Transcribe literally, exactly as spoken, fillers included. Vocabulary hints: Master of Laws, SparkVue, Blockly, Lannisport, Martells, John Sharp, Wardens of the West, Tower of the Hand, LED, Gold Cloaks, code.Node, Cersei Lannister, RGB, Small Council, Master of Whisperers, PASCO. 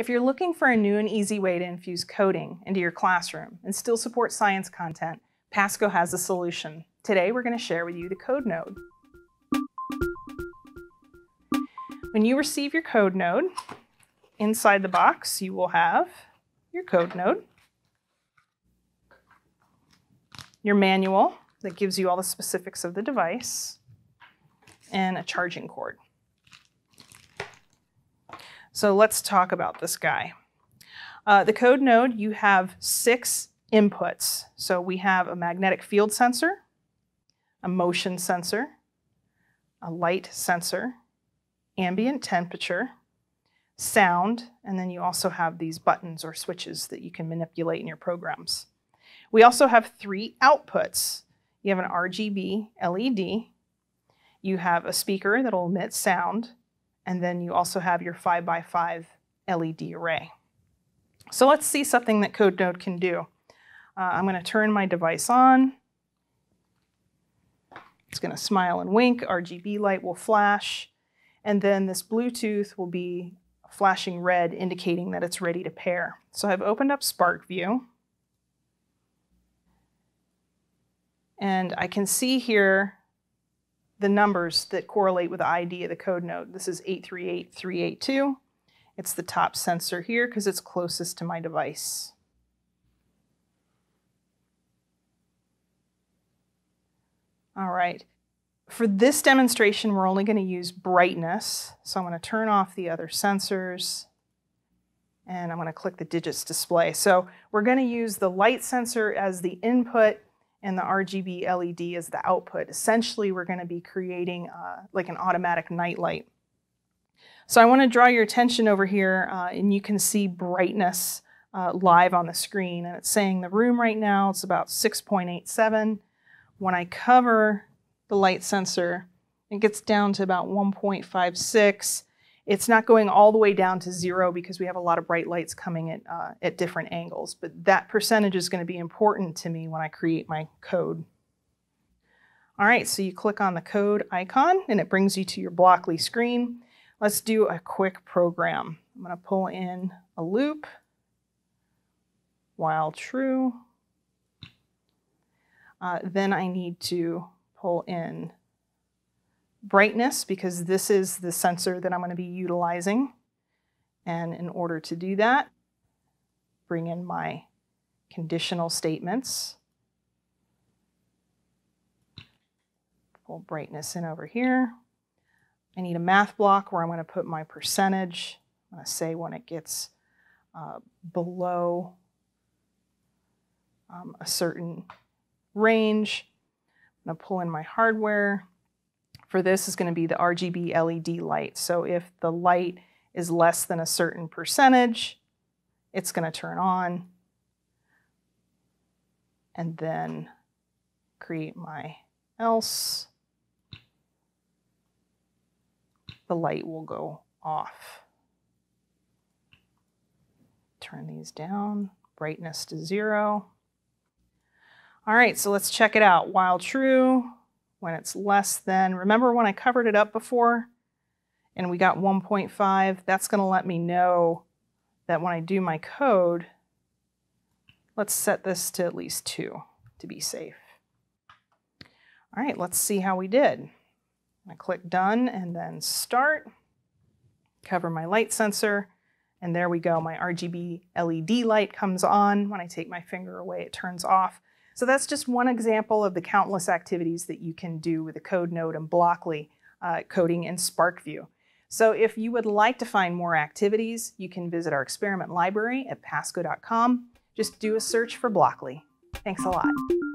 If you're looking for a new and easy way to infuse coding into your classroom and still support science content, PASCO has a solution. Today, we're going to share with you the code.Node. When you receive your code.Node, inside the box, you will have your code.Node, your manual that gives you all the specifics of the device, and a charging cord. So let's talk about this guy. Uh, the code.Node, you have six inputs. So we have a magnetic field sensor, a motion sensor, a light sensor, ambient temperature, sound, and then you also have these buttons or switches that you can manipulate in your programs. We also have three outputs. You have an R G B L E D, you have a speaker that'll emit sound, and then you also have your five by five L E D array. So let's see something that code.Node can do. Uh, I'm going to turn my device on. It's going to smile and wink, R G B light will flash, and then this Bluetooth will be flashing red, indicating that it's ready to pair. So I've opened up SparkVue, and I can see here the numbers that correlate with the I D of the code.Node. This is eight three eight three eight two. It's the top sensor here because it's closest to my device. All right, for this demonstration, we're only going to use brightness. So I'm going to turn off the other sensors, and I'm going to click the digits display. So we're going to use the light sensor as the input and the R G B L E D as the output. Essentially, we're going to be creating uh, like an automatic night light. So I want to draw your attention over here, uh, and you can see brightness uh, live on the screen. And it's saying the room right now, it's about six point eight seven. When I cover the light sensor, it gets down to about one point five six. It's not going all the way down to zero because we have a lot of bright lights coming at, uh, at different angles, but that percentage is going to be important to me when I create my code. All right, so you click on the code icon and it brings you to your Blockly screen. Let's do a quick program. I'm going to pull in a loop, while true. Uh, then I need to pull in brightness because this is the sensor that I'm going to be utilizing. And in order to do that, bring in my conditional statements. Pull brightness in over here. I need a math block where I'm going to put my percentage. I'm going to say when it gets uh, below um, a certain range. I'm going to pull in my hardware. For this is going to be the R G B L E D light. So if the light is less than a certain percentage, it's going to turn on, and then create my else. The light will go off. Turn these down, brightness to zero. All right, so let's check it out. While true, when it's less than, remember when I covered it up before and we got one point five, that's going to let me know that when I do my code, let's set this to at least two to be safe. All right, let's see how we did. I click done and then start, cover my light sensor, and there we go. My R G B L E D light comes on. When I take my finger away, it turns off. So that's just one example of the countless activities that you can do with the code.Node and Blockly uh, coding in SparkVue. So if you would like to find more activities, you can visit our experiment library at pasco dot com. Just do a search for Blockly. Thanks a lot.